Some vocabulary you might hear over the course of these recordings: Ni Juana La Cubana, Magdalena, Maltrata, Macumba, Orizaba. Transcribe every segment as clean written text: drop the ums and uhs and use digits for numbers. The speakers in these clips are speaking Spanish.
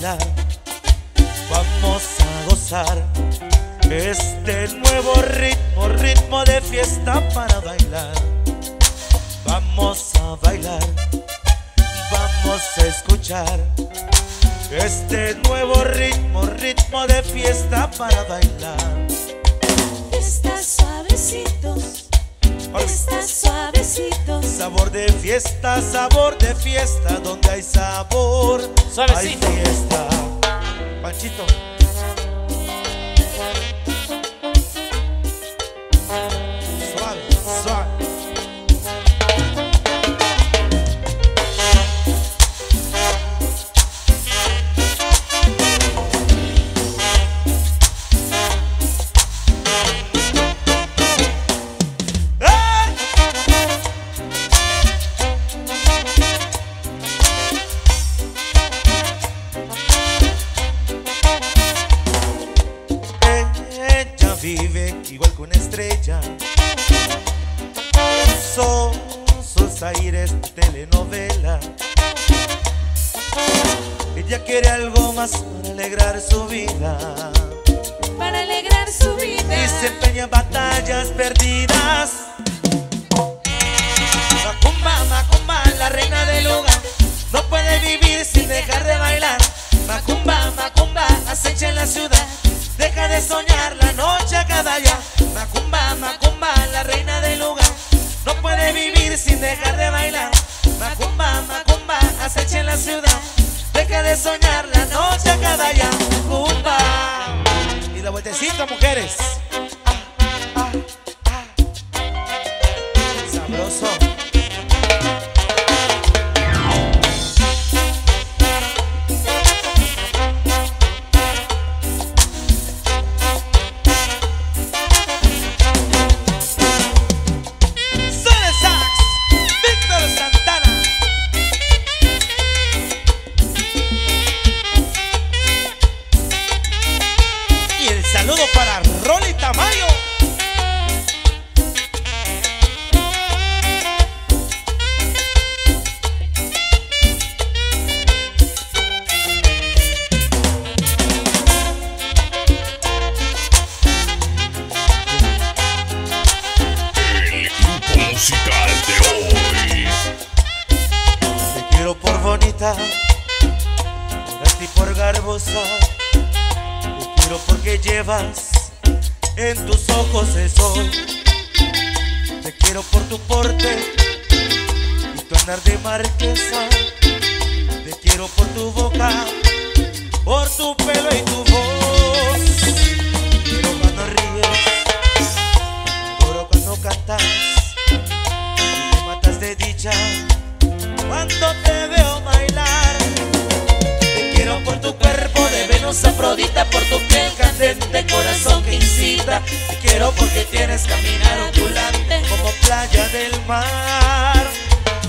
bailar, vamos a gozar este nuevo ritmo, ritmo de fiesta para bailar. Vamos a bailar, vamos a escuchar este nuevo ritmo, ritmo de fiesta para bailar. Está suavecito, está suavecito. Sabor de fiesta, donde hay sabor, suavecito. Hay fiesta. Panchito. Suave, suave. Vive igual que una estrella, sus aires, telenovela. Ella quiere algo más para alegrar su vida, para alegrar su vida, y se empeña en batallas perdidas. Macumba, macumba, la reina del hogar, no puede vivir sin dejar de bailar. Macumba, macumba, acecha en la ciudad, deja de soñar la noche cada día. Macumba, macumba, la reina del lugar, no puede vivir sin dejar de bailar. Macumba, macumba, acecha en la ciudad, deja de soñar la noche cada día. Macumba. Y la vueltecita, mujeres. Ah, ah, ah. Sabroso. Saludo para Rolita Mario. El grupo musical de hoy. Te quiero por bonita, por ti por garbosa. Pero porque llevas en tus ojos el sol. Te quiero por tu porte y tu andar de marquesa. Te quiero por tu boca, por tu pelo y tu voz. Te quiero cuando ríes, te adoro cuando cantas y te matas de dicha cuando te veo bailar. Te quiero por tu cuerpo de Venus Afrodita, por tu piel candente, corazón que incita. Te quiero porque tienes caminar ondulante como playa del mar.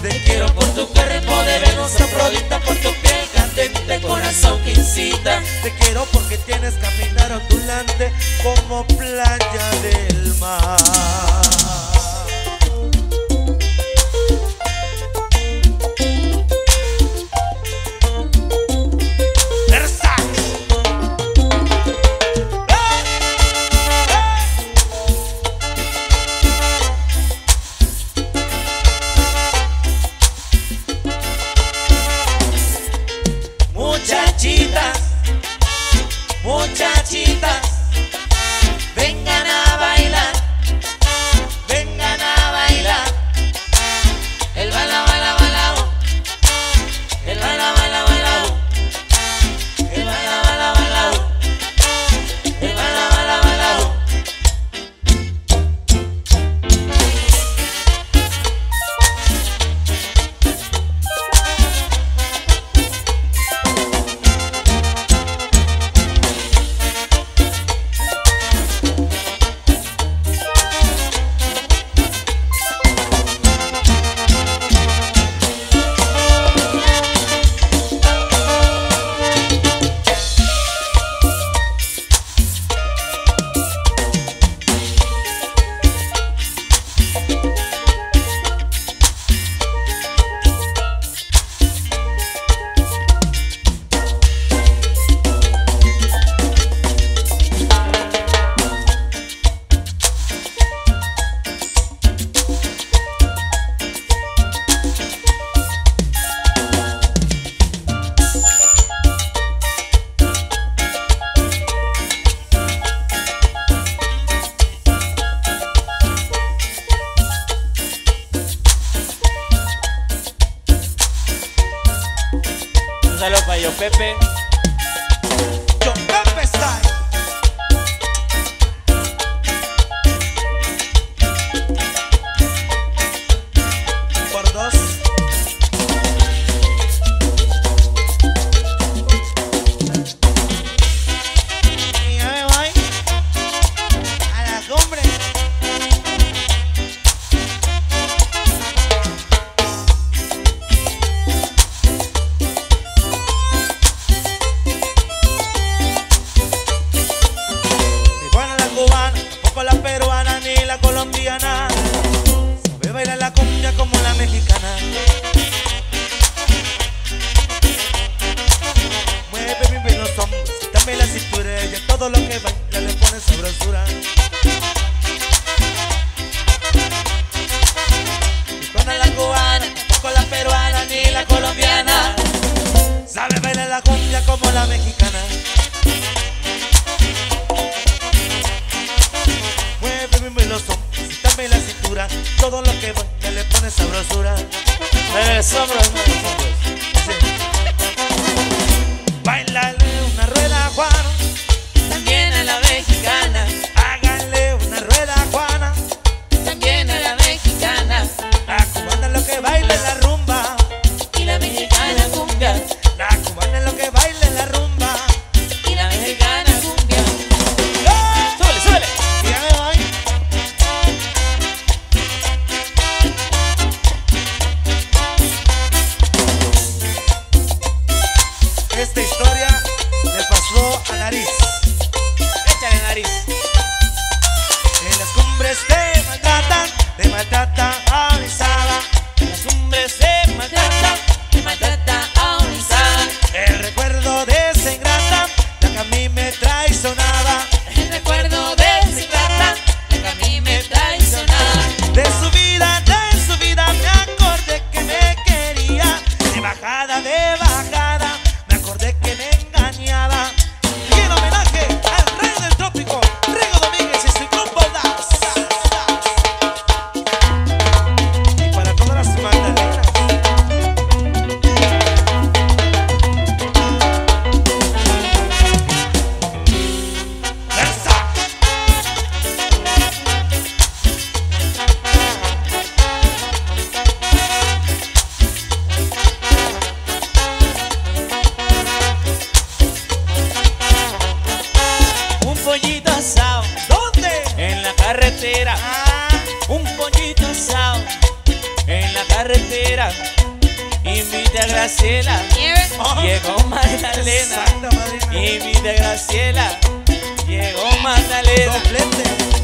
Te quiero por tu cuerpo de Venus Afrodita, por tu piel candente, corazón que incita. Te quiero porque tienes caminar ondulante como playa del mar. Muchachitas, muchachitas, vengan a bailar, vengan. Yo Pepe, Yo Pepe Style. Por dos. Y ya me voy a la cumbre. La peruana ni la colombiana sabe bailar la cumbia como la mexicana. Mueve bien los hombros, dame la cintura, y a todo lo que baila le pone sabrosura. Con la cubana, con la peruana ni la colombiana sabe bailar la cumbia como la mexicana. La cintura, todo lo que baila le pone sabrosura. Sabrosura. Sí. Báilale una rueda a Juana, también a la mexicana. Háganle una rueda a Juana, también a la mexicana. La cubana es lo que baila la rumba y la mexicana cumbia. La cubana es lo que baila la rumba y la mexicana. Esta historia le pasó a Nariz. Échale, Nariz. En las cumbres de Maltrata a Orizaba. En las cumbres de Maltrata a Orizaba. El recuerdo de esa ingrata, la que a mí me traicionaba. El recuerdo de esa ingrata, la que a mí me traicionaba. De su vida me acordé que me quería. De bajada, de bajada. Un pollito asado en la carretera. Invita a Graciela, llegó Magdalena. Invita a Graciela, llegó Magdalena.